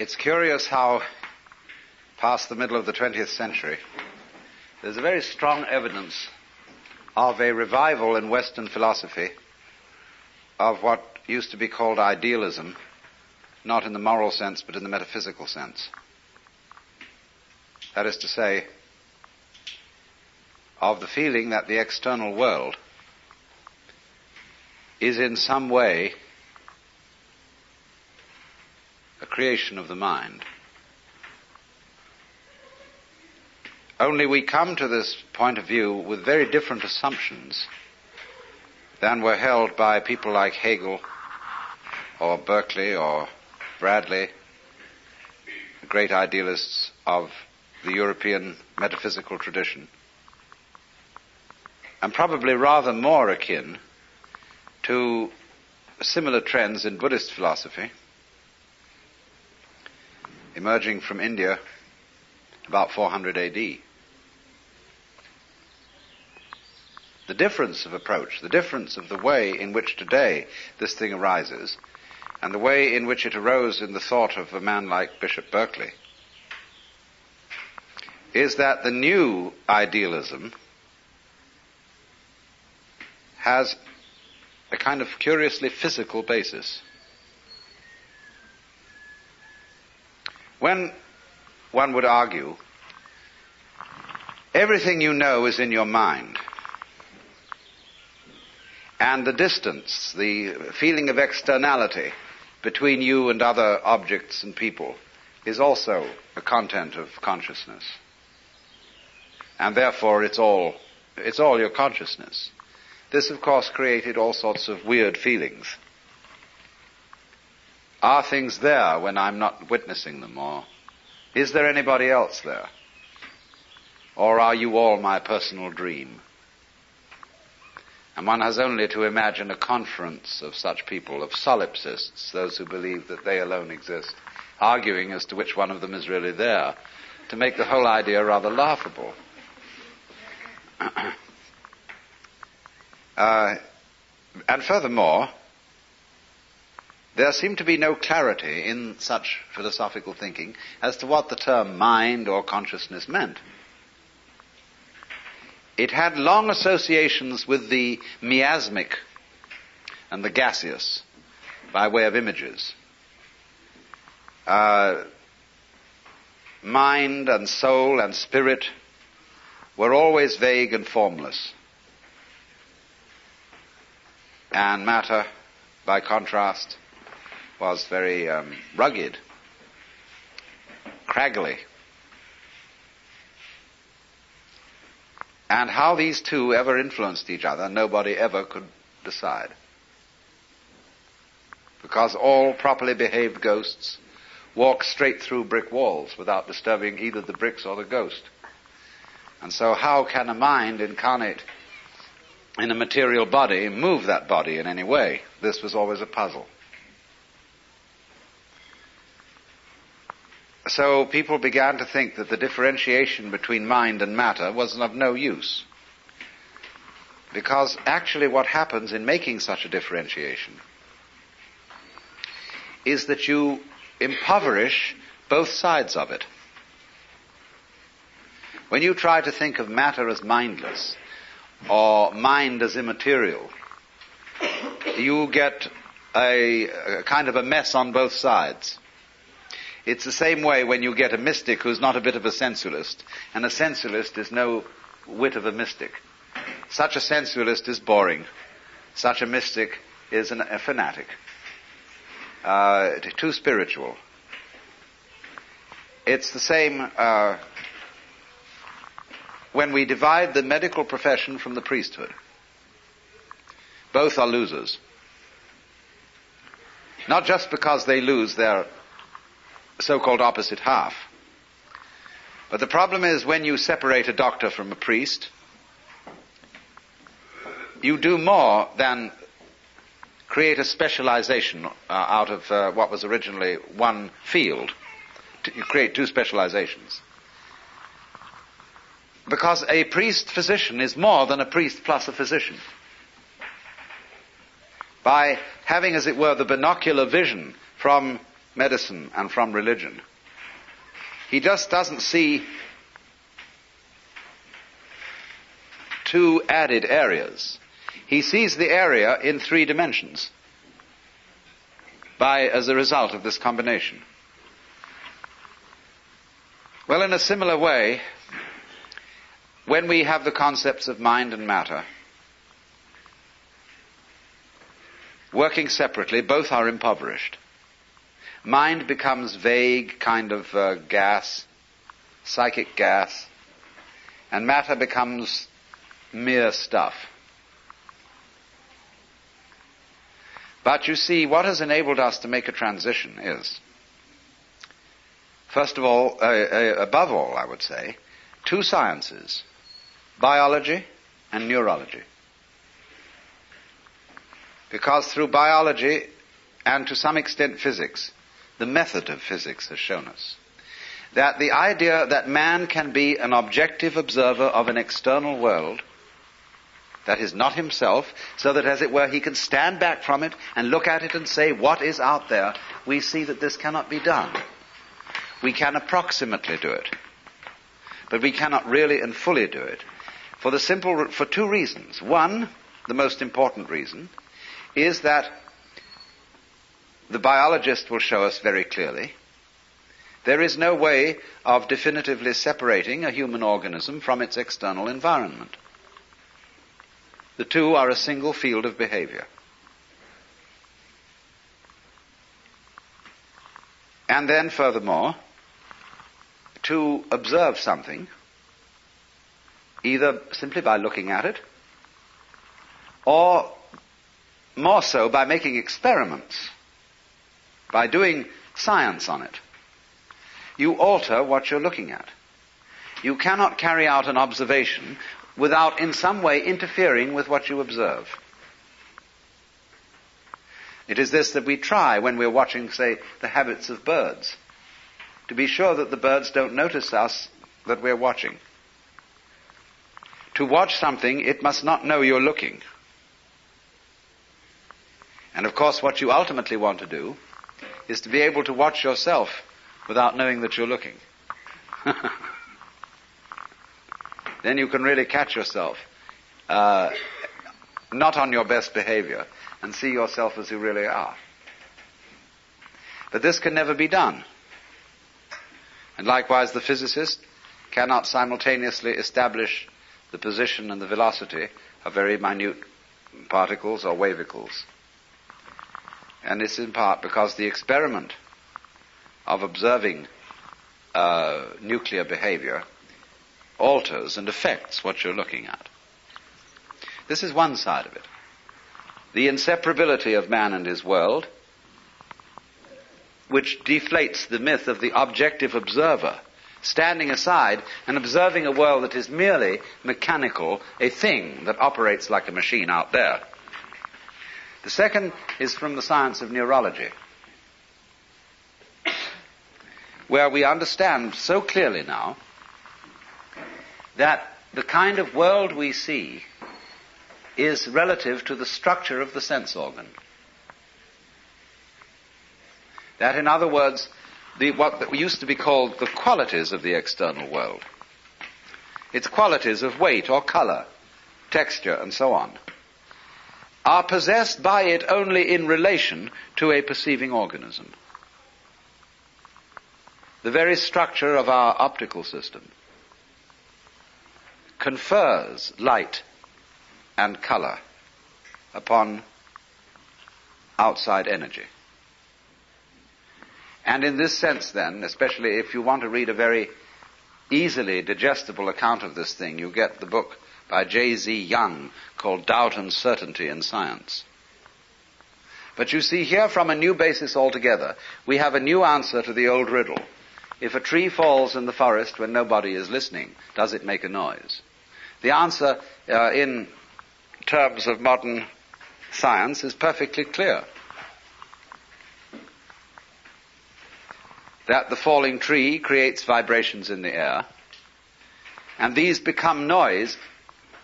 It's curious how, past the middle of the 20th century, there's a very strong evidence of a revival in Western philosophy of what used to be called idealism, not in the moral sense, but in the metaphysical sense. That is to say, of the feeling that the external world is in some way a creation of the mind. Only we come to this point of view with very different assumptions than were held by people like Hegel or Berkeley or Bradley, the great idealists of the European metaphysical tradition, and probably rather more akin to similar trends in Buddhist philosophy emerging from India about 400 AD. The difference of approach, the difference of the way in which today this thing arises, and the way in which it arose in the thought of a man like Bishop Berkeley, is that the new idealism has a kind of curiously physical basis. When one would argue, everything you know is in your mind, and the distance, the feeling of externality between you and other objects and people is also a content of consciousness. And therefore it's all your consciousness. This, of course, created all sorts of weird feelings. Are things there when I'm not witnessing them? Or is there anybody else there? Or are you all my personal dream? And one has only to imagine a conference of such people, of solipsists, those who believe that they alone exist, arguing as to which one of them is really there, to make the whole idea rather laughable. And furthermore, there seemed to be no clarity in such philosophical thinking as to what the term mind or consciousness meant. It had long associations with the miasmic and the gaseous by way of images. Mind and soul and spirit were always vague and formless. And matter, by contrast, was very rugged, craggly. And how these two ever influenced each other, nobody ever could decide. Because all properly behaved ghosts walk straight through brick walls without disturbing either the bricks or the ghost. And so how can a mind incarnate in a material body, move that body in any way? This was always a puzzle. So people began to think that the differentiation between mind and matter was of no use, because actually what happens in making such a differentiation is that you impoverish both sides of it. When you try to think of matter as mindless, or mind as immaterial, you get a kind of a mess on both sides. It's the same way when you get a mystic who's not a bit of a sensualist, and a sensualist is no whit of a mystic. Such a sensualist is boring. Such a mystic is a fanatic, too spiritual. It's the same when we divide the medical profession from the priesthood. Both are losers. Not just because they lose their so-called opposite half. But the problem is, when you separate a doctor from a priest, you do more than create a specialization out of what was originally one field. You create two specializations. Because a priest-physician is more than a priest plus a physician. By having, as it were, the binocular vision from medicine and from religion. He just doesn't see two added areas. He sees the area in three dimensions as a result of this combination. Well, in a similar way, when we have the concepts of mind and matter working separately, both are impoverished. Mind becomes vague kind of gas, psychic gas, and matter becomes mere stuff. But you see, what has enabled us to make a transition is, first of all, above all, I would say, two sciences, biology and neurology. Because through biology and to some extent physics, the method of physics has shown us that the idea that man can be an objective observer of an external world that is not himself, so that, as it were, he can stand back from it and look at it and say, what is out there? We see that this cannot be done. We can approximately do it, but we cannot really and fully do it for two reasons. One, the most important reason, is that the biologist will show us very clearly there is no way of definitively separating a human organism from its external environment. The two are a single field of behavior. And then, furthermore, to observe something, either simply by looking at it, or more so by making experiments, by doing science on it, you alter what you're looking at. You cannot carry out an observation without in some way interfering with what you observe. It is this that we try when we're watching, say, the habits of birds, to be sure that the birds don't notice us that we're watching. To watch something, it must not know you're looking. And of course, what you ultimately want to do is to be able to watch yourself without knowing that you're looking. Then you can really catch yourself, not on your best behavior, and see yourself as you really are. But this can never be done. And likewise, the physicist cannot simultaneously establish the position and the velocity of very minute particles or wavicles. And it's in part because the experiment of observing nuclear behavior alters and affects what you're looking at. This is one side of it. The inseparability of man and his world, which deflates the myth of the objective observer, standing aside and observing a world that is merely mechanical, a thing that operates like a machine out there. The second is from the science of neurology, where we understand so clearly now that the kind of world we see is relative to the structure of the sense organ. That, in other words, what used to be called the qualities of the external world, its qualities of weight or color, texture, and so on, are possessed by it only in relation to a perceiving organism. The very structure of our optical system confers light and color upon outside energy. And in this sense, then, especially if you want to read a very easily digestible account of this thing, you get the book by J. Z. Young called Doubt and Certainty in Science. But you see here, from a new basis altogether, we have a new answer to the old riddle. If a tree falls in the forest when nobody is listening, does it make a noise? The answer in terms of modern science is perfectly clear. That the falling tree creates vibrations in the air, and these become noise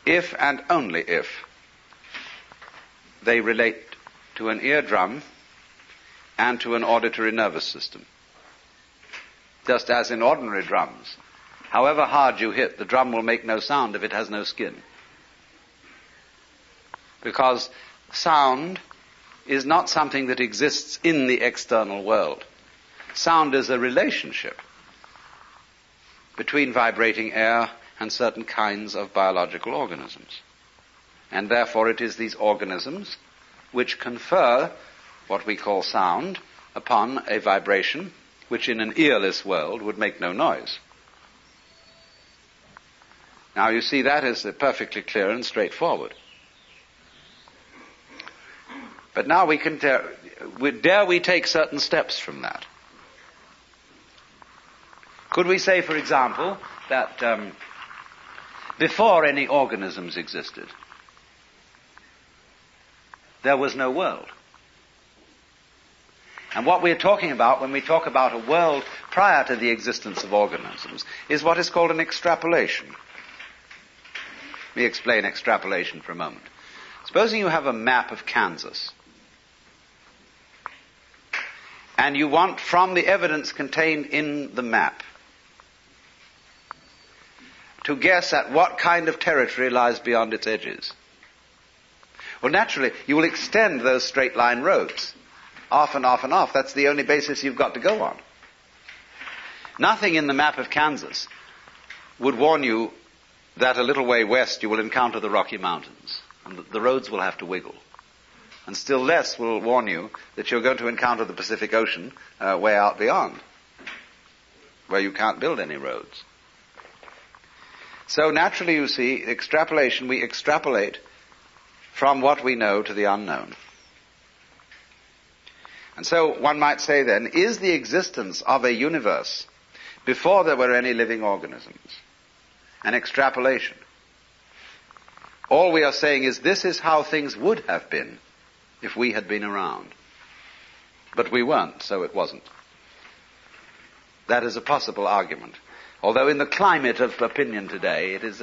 if and only if they relate to an eardrum and to an auditory nervous system, just as in ordinary drums. However hard you hit, the drum will make no sound if it has no skin, because sound is not something that exists in the external world. Sound is a relationship between vibrating air and certain kinds of biological organisms. And therefore it is these organisms which confer what we call sound upon a vibration which in an earless world would make no noise. Now you see, that is perfectly clear and straightforward. But now we can dare we take certain steps from that? Could we say, for example, that before any organisms existed, there was no world? And what we're talking about when we talk about a world prior to the existence of organisms is what is called an extrapolation. Let me explain extrapolation for a moment. Supposing you have a map of Kansas, and you want, from the evidence contained in the map, to guess at what kind of territory lies beyond its edges. Well, naturally, you will extend those straight line roads off and off and off. That's the only basis you've got to go on. Nothing in the map of Kansas would warn you that a little way west you will encounter the Rocky Mountains, and that the roads will have to wiggle. And still less will warn you that you're going to encounter the Pacific Ocean way out beyond, where you can't build any roads. So naturally, you see, extrapolation, we extrapolate from what we know to the unknown. And so one might say then, is the existence of a universe before there were any living organisms an extrapolation? All we are saying is, this is how things would have been if we had been around. But we weren't, so it wasn't. That is a possible argument. Although in the climate of opinion today, it is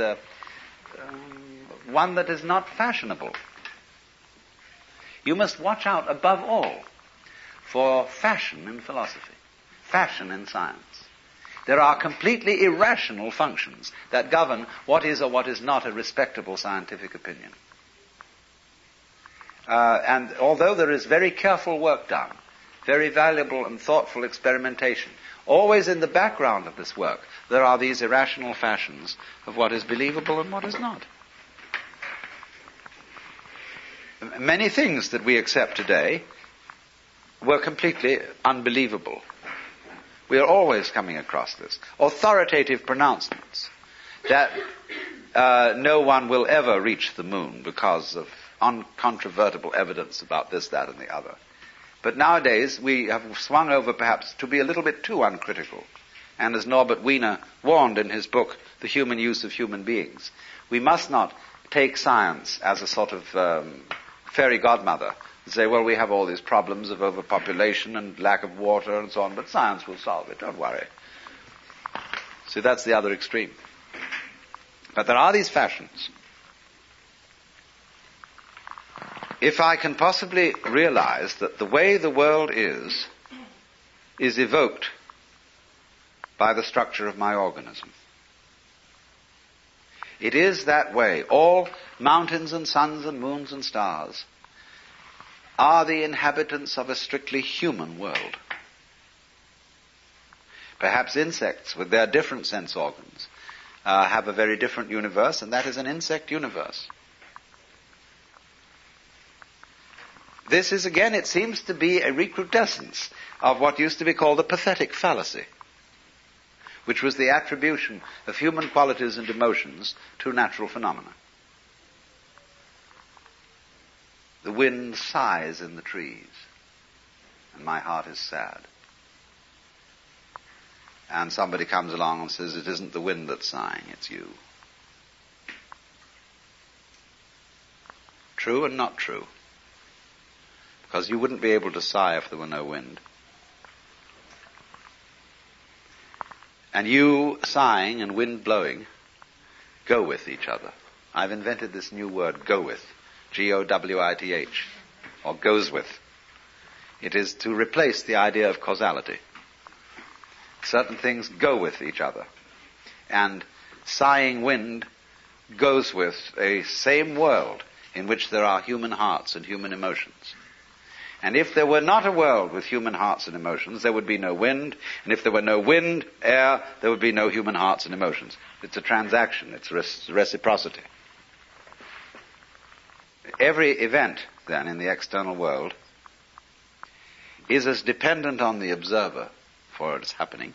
one that is not fashionable. You must watch out, above all, for fashion in philosophy, fashion in science. There are completely irrational functions that govern what is or what is not a respectable scientific opinion. And although there is very careful work done, very valuable and thoughtful experimentation, always in the background of this work, there are these irrational fashions of what is believable and what is not. Many things that we accept today were completely unbelievable. We are always coming across this. Authoritative pronouncements that no one will ever reach the moon because of uncontrovertible evidence about this, that, and the other. But nowadays we have swung over perhaps to be a little bit too uncritical. And as Norbert Wiener warned in his book, The Human Use of Human Beings, we must not take science as a sort of fairy godmother and say, well, we have all these problems of overpopulation and lack of water and so on, but science will solve it, don't worry. See, that's the other extreme. But there are these fashions. If I can possibly realize that the way the world is evoked by the structure of my organism, it is that way. All mountains and suns and moons and stars are the inhabitants of a strictly human world. Perhaps insects, with their different sense organs, have a very different universe, and that is an insect universe. This is, again, it seems to be a recrudescence of what used to be called the pathetic fallacy, which was the attribution of human qualities and emotions to natural phenomena. The wind sighs in the trees, and my heart is sad. And somebody comes along and says, it isn't the wind that's sighing, it's you. True and not true. Because you wouldn't be able to sigh if there were no wind. And you sighing and wind blowing go with each other. I've invented this new word, go with. G-O-W-I-T-H, or goes with. It is to replace the idea of causality. Certain things go with each other. And sighing wind goes with a same world in which there are human hearts and human emotions. And if there were not a world with human hearts and emotions, there would be no wind. And if there were no wind, air, there would be no human hearts and emotions. It's a transaction. It's reciprocity. Every event, then, in the external world is as dependent on the observer for its happening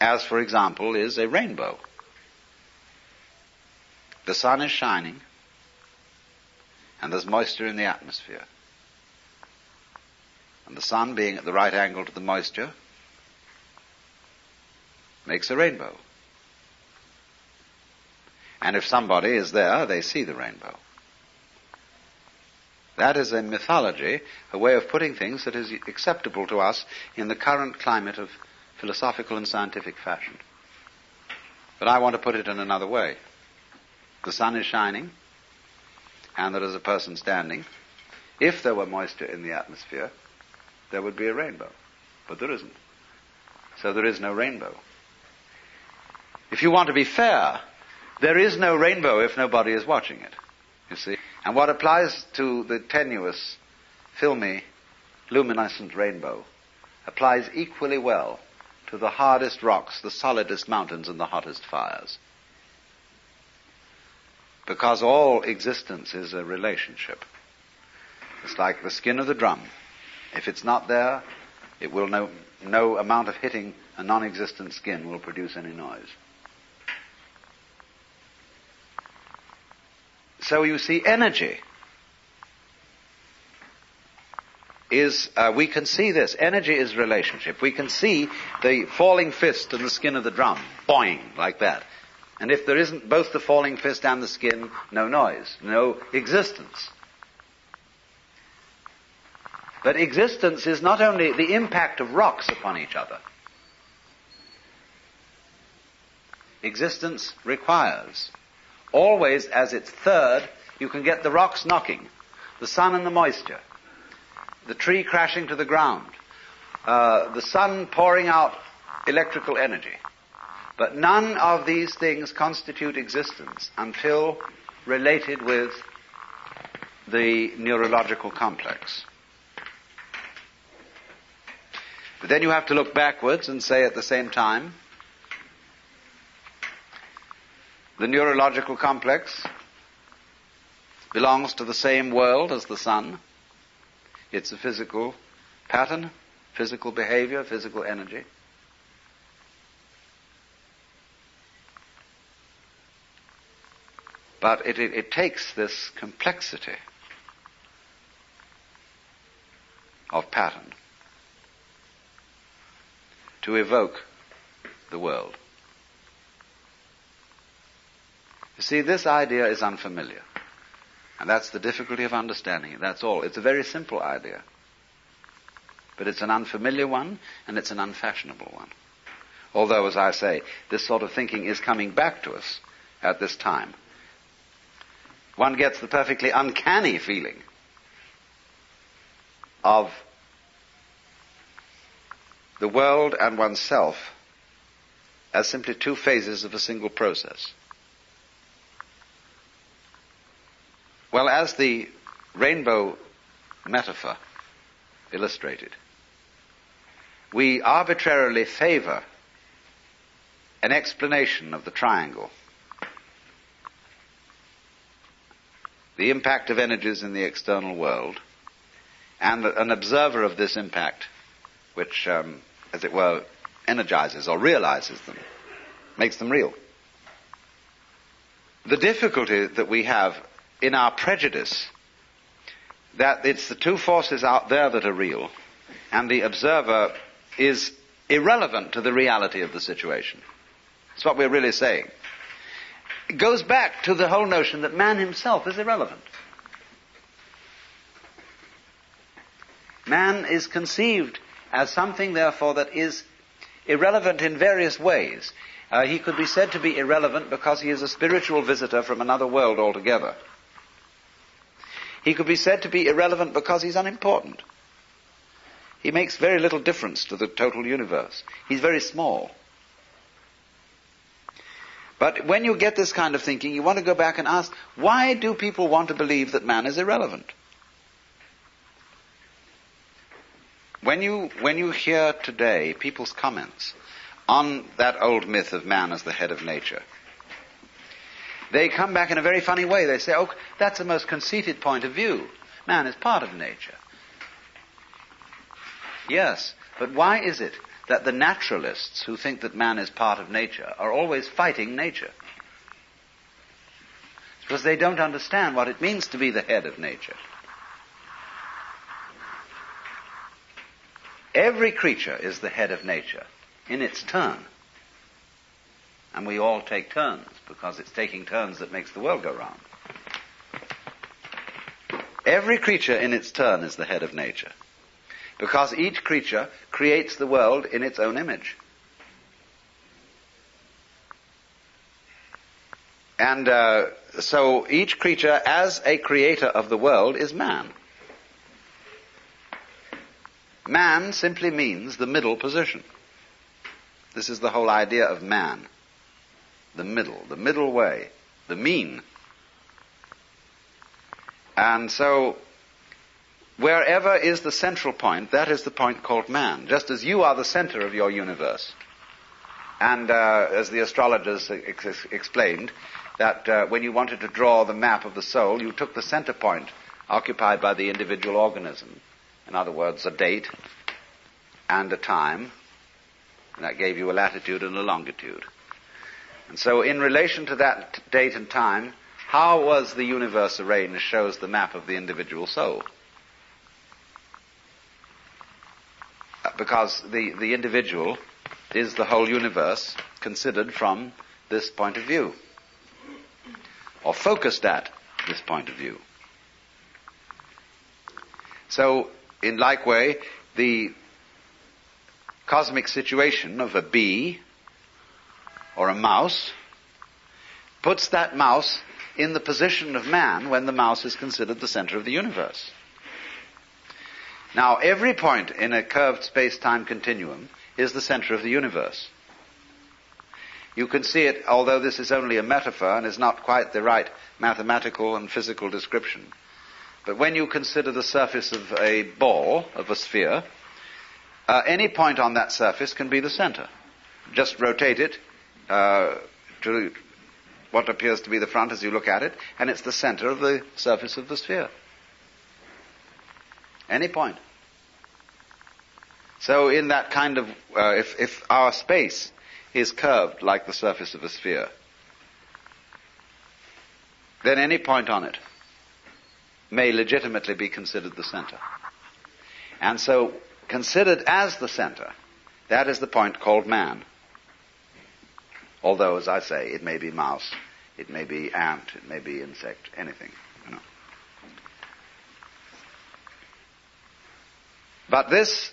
as, for example, is a rainbow. The sun is shining, and there's moisture in the atmosphere. And the sun, being at the right angle to the moisture, makes a rainbow. And if somebody is there, they see the rainbow. That is a mythology, a way of putting things that is acceptable to us in the current climate of philosophical and scientific fashion. But I want to put it in another way. The sun is shining, and there is a person standing. If there were moisture in the atmosphere, there would be a rainbow. But there isn't. So there is no rainbow. If you want to be fair, there is no rainbow if nobody is watching it, you see. And what applies to the tenuous, filmy, luminescent rainbow applies equally well to the hardest rocks, the solidest mountains, and the hottest fires. Because all existence is a relationship. It's like the skin of the drum. If it's not there, it will no amount of hitting a non-existent skin will produce any noise. So you see, energy is, we can see this. Energy is relationship. We can see the falling fist and the skin of the drum, boing, like that. And if there isn't both the falling fist and the skin, no noise, no existence. But existence is not only the impact of rocks upon each other. Existence requires, always as its third, you can get the rocks knocking, the sun and the moisture, the tree crashing to the ground, the sun pouring out electrical energy. But none of these things constitute existence until related with the neurological complex. But then you have to look backwards and say at the same time, the neurological complex belongs to the same world as the sun. It's a physical pattern, physical behavior, physical energy. But it takes this complexity of pattern to evoke the world. You see, this idea is unfamiliar. And that's the difficulty of understanding it. That's all. It's a very simple idea. But it's an unfamiliar one, and it's an unfashionable one. Although, as I say, this sort of thinking is coming back to us at this time. One gets the perfectly uncanny feeling of the world and oneself as simply two phases of a single process. Well, as the rainbow metaphor illustrated, we arbitrarily favor an explanation of the triangle. The impact of energies in the external world, and an observer of this impact, which, as it were, energizes or realizes them, makes them real. The difficulty that we have in our prejudice, that it's the two forces out there that are real, and the observer is irrelevant to the reality of the situation. That's what we're really saying. It goes back to the whole notion that man himself is irrelevant. Man is conceived as something, therefore, that is irrelevant in various ways. He could be said to be irrelevant because he is a spiritual visitor from another world altogether. He could be said to be irrelevant because he's unimportant. He makes very little difference to the total universe. He's very small. But when you get this kind of thinking, you want to go back and ask, why do people want to believe that man is irrelevant? When you hear today people's comments on that old myth of man as the head of nature, they come back in a very funny way. They say, oh, that's the most conceited point of view. Man is part of nature. Yes, but why is it that the naturalists who think that man is part of nature are always fighting nature? It's because they don't understand what it means to be the head of nature. Every creature is the head of nature in its turn. And we all take turns, because it's taking turns that makes the world go round. Every creature in its turn is the head of nature, because each creature creates the world in its own image. And so each creature, as a creator of the world, is man. Man simply means the middle position. This is the whole idea of man. The middle way, the mean. And so, wherever is the central point, that is the point called man, just as you are the center of your universe. And as the astrologers explained, that when you wanted to draw the map of the soul, you took the center point occupied by the individual organism. In other words, a date and a time, and that gave you a latitude and a longitude. And so in relation to that date and time, how was the universe arranged shows the map of the individual soul. Because the individual is the whole universe considered from this point of view, or focused at this point of view. So, in like way, the cosmic situation of a bee or a mouse puts that mouse in the position of man when the mouse is considered the center of the universe. Now, every point in a curved space-time continuum is the center of the universe. You can see it, although this is only a metaphor and is not quite the right mathematical and physical description. But when you consider the surface of a ball, of a sphere, any point on that surface can be the center. Just rotate it to what appears to be the front as you look at it, and it's the center of the surface of the sphere. Any point. So in that kind of, if our space is curved like the surface of a sphere, then any point on it may legitimately be considered the center. And so considered as the center, that is the point called man. Although, as I say, it may be mouse, it may be ant, it may be insect, anything, you know. But this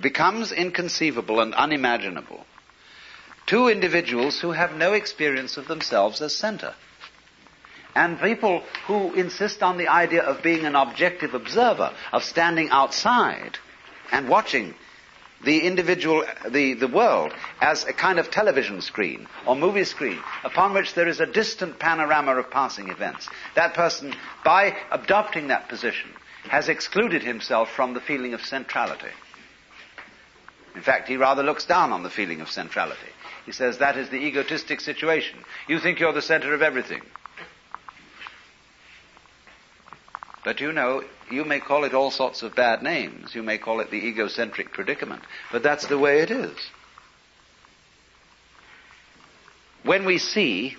becomes inconceivable and unimaginable to individuals who have no experience of themselves as center. And people who insist on the idea of being an objective observer, of standing outside and watching the individual, the world, as a kind of television screen or movie screen upon which there is a distant panorama of passing events. That person, by adopting that position, has excluded himself from the feeling of centrality. In fact, he rather looks down on the feeling of centrality. He says, that is the egotistic situation. You think you're the center of everything. But you know, you may call it all sorts of bad names. You may call it the egocentric predicament. But that's the way it is. When we see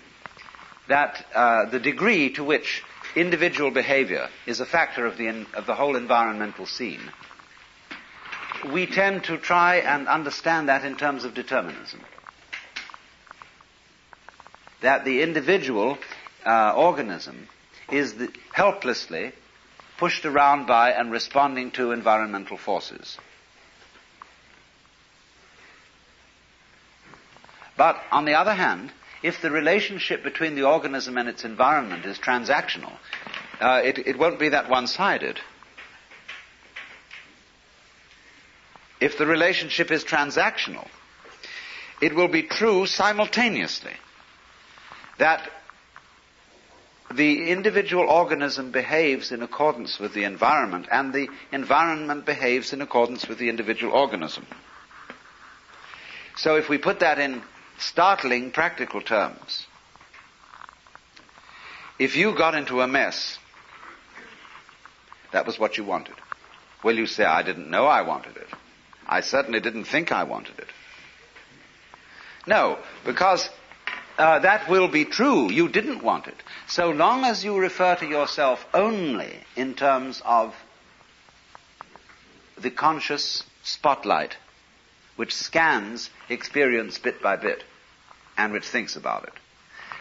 that the degree to which individual behavior is a factor of the whole environmental scene, we tend to try and understand that in terms of determinism. That the individual organism is helplessly pushed around by and responding to environmental forces. But on the other hand, if the relationship between the organism and its environment is transactional, it won't be that one-sided. If the relationship is transactional, it will be true simultaneously that the individual organism behaves in accordance with the environment, and the environment behaves in accordance with the individual organism. So if we put that in startling practical terms, if you got into a mess, that was what you wanted. Well, you say, I didn't know I wanted it. I certainly didn't think I wanted it. No, because that will be true. You didn't want it. So long as you refer to yourself only in terms of the conscious spotlight which scans experience bit by bit and which thinks about it.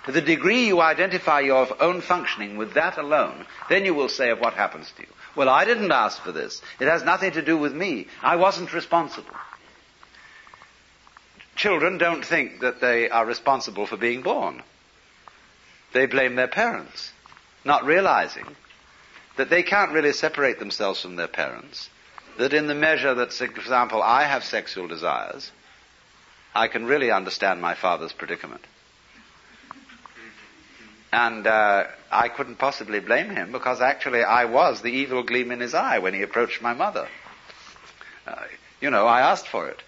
To the degree you identify your own functioning with that alone, then you will say of what happens to you, well, I didn't ask for this. It has nothing to do with me. I wasn't responsible. Children don't think that they are responsible for being born. They blame their parents, not realizing that they can't really separate themselves from their parents, that in the measure that, for example, I have sexual desires, I can really understand my father's predicament. And I couldn't possibly blame him, because actually I was the evil gleam in his eye when he approached my mother. I asked for it.